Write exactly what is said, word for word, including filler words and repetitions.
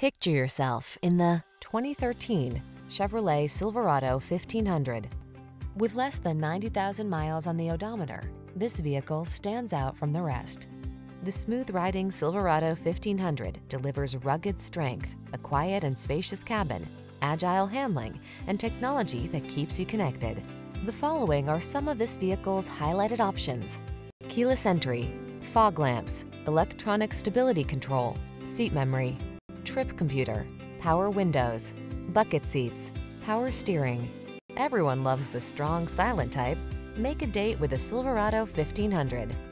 Picture yourself in the twenty thirteen Chevrolet Silverado fifteen hundred. With less than ninety thousand miles on the odometer, this vehicle stands out from the rest. The smooth-riding Silverado fifteen hundred delivers rugged strength, a quiet and spacious cabin, agile handling, and technology that keeps you connected. The following are some of this vehicle's highlighted options: keyless entry, fog lamps, electronic stability control, seat memory, trip computer, power windows, bucket seats, power steering. Everyone loves the strong, silent type. Make a date with a Silverado fifteen hundred.